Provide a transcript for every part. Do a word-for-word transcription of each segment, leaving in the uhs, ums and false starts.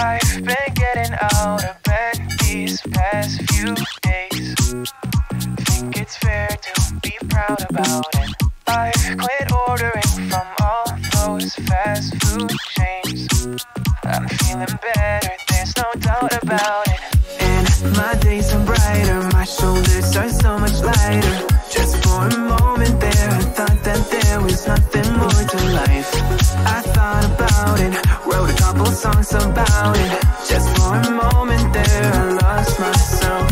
I've been getting out of bed these past few days. Think it's fair to be proud about it. I've quit ordering from all those fast food chains. I'm feeling better, there's no doubt about it. And my days are brighter, my shoulders are so much lighter. Just for a moment there, I thought that there was nothing more to life. I thought about it, wrote a couple songs about it. Just for a moment there, I lost myself.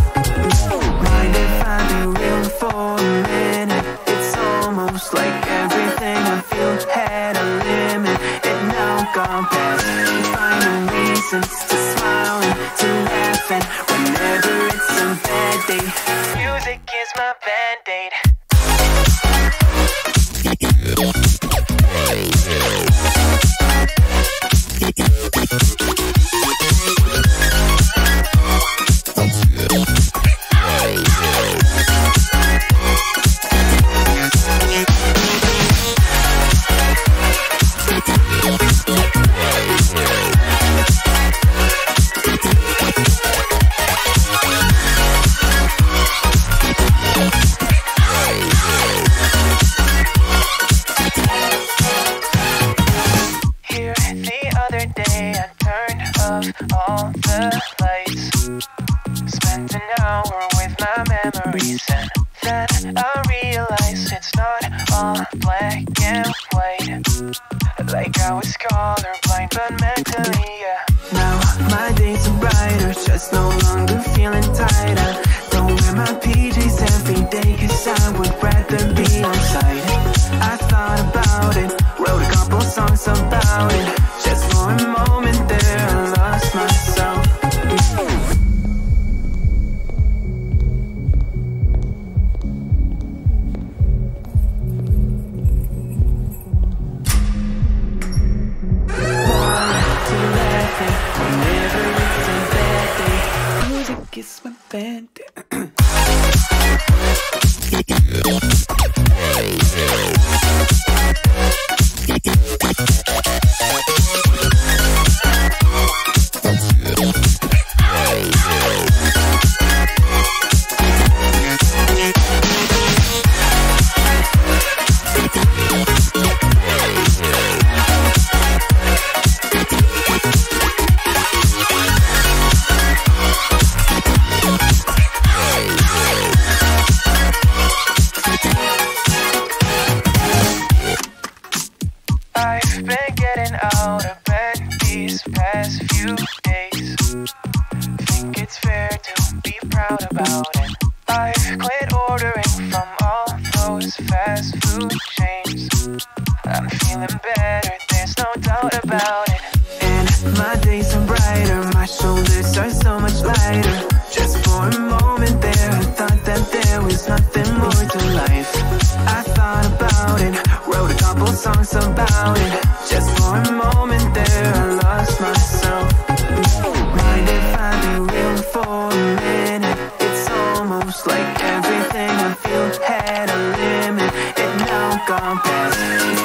Mind if I be real for a minute? It's almost like everything I feel had a limit. It now gone past. Finding reasons to smile and to laugh, and whenever it's a bad day, music is my band-aid. All the lights, spent an hour with my memories, and then I realized it's not all black and white. Like I was colorblind, but mentally, yeah. Now my days are brighter, just no longer feeling tighter. Don't wear my P Js every day, cause I would rather be on site. I thought about it, wrote a couple songs about it. Just for a moment there, I lost myself. It's my band. I've been getting out of bed these past few days. Think it's fair to be proud about it. I've quit ordering from all those fast food chains. I'm feeling better, there's no doubt about it. And my days are brighter, my shoulders are so much lighter. Just for a moment there, I thought that there was nothing more to life. I thought about it, wrote a couple songs about it. Just for a moment there, I lost myself. Mind if I be real for a minute? It's almost like everything I feel had a limit. It now gone past.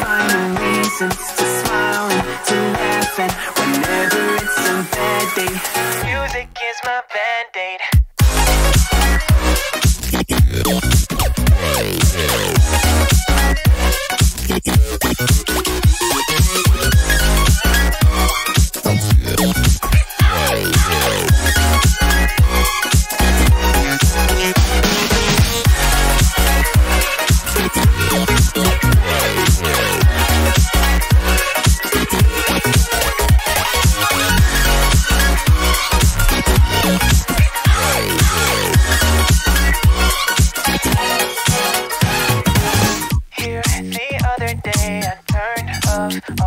Finding reasons to smile and to laugh, and whenever it's a bad day, music is my band-aid.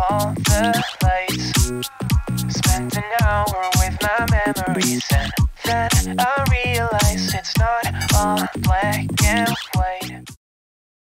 All the lights, spent an hour with my memories, and then I realized it's not all black and white.